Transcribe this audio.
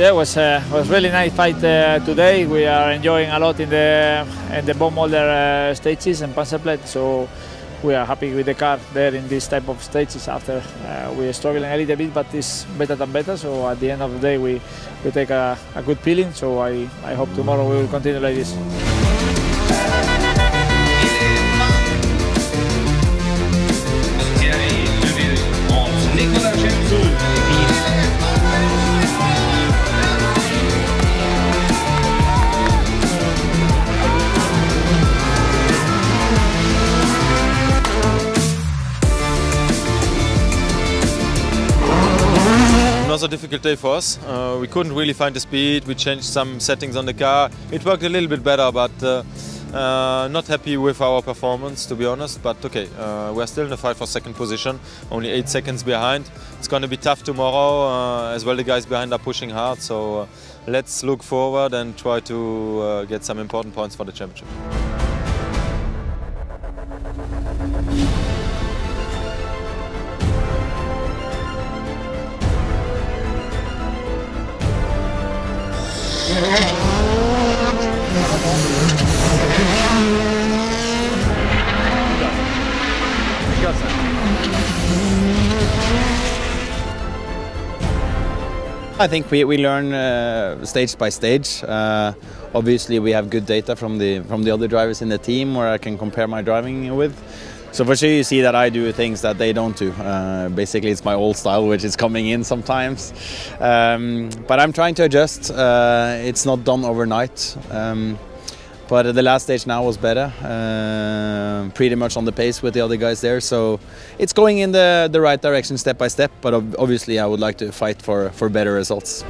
Yeah, it was really nice fight today. We are enjoying a lot in the bone molder stages and panzer plate, so we are happy with the car there in this type of stages. After we are struggling a little bit, but it's better than better. So at the end of the day, we take a good peeling. So I hope tomorrow we will continue like this. Another difficult day for us. We couldn't really find the speed. We changed some settings on the car. It worked a little bit better, but not happy with our performance, to be honest. But okay, we're still in the fight for second position, only 8 seconds behind. It's going to be tough tomorrow as well. The guys behind are pushing hard, so let's look forward and try to get some important points for the championship. I think we learn stage by stage. Obviously, we have good data from the other drivers in the team where I can compare my driving with. So for sure you see that I do things that they don't do. Basically, it's my old style, which is coming in sometimes. But I'm trying to adjust. It's not done overnight. But the last stage now was better. Pretty much on the pace with the other guys there. So it's going in the right direction step by step. But obviously, I would like to fight for better results.